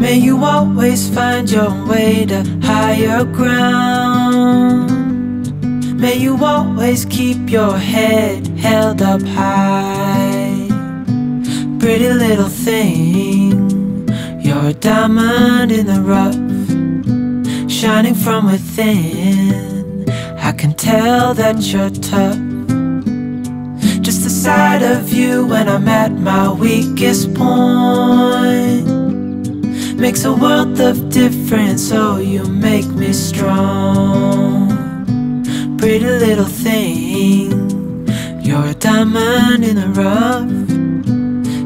May you always find your way to higher ground. May you always keep your head held up high. Pretty little thing, you're a diamond in the rough, shining from within. I can tell that you're tough. Just the sight of you when I'm at my weakest point makes a world of difference, oh, you make me strong. Pretty little thing, you're a diamond in the rough,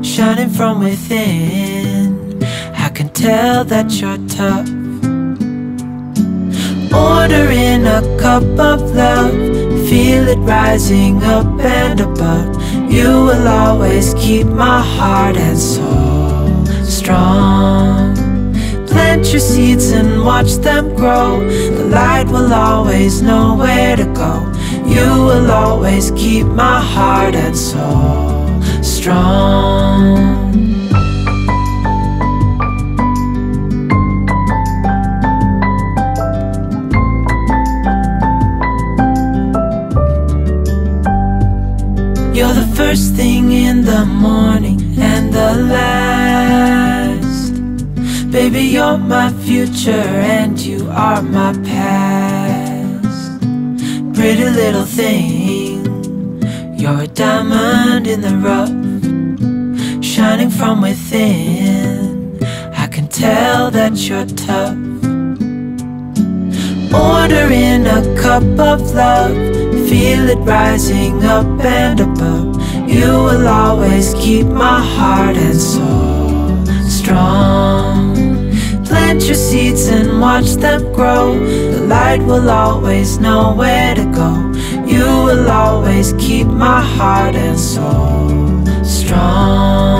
shining from within. I can tell that you're tough. Ordering a cup of love, feel it rising up and above. You will always keep my heart and soul strong. Plant your seeds and watch them grow. The light will always know where to go. You will always keep my heart and soul strong. You're the first thing in the morning and the last. Baby, you're my future and you are my past. Pretty little thing, you're a diamond in the rough, shining from within. I can tell that you're tough. Ordering a cup of love, feel it rising up and above. You will always keep my heart and soul strong. Plant your seeds and watch them grow. The light will always know where to go. You will always keep my heart and soul strong.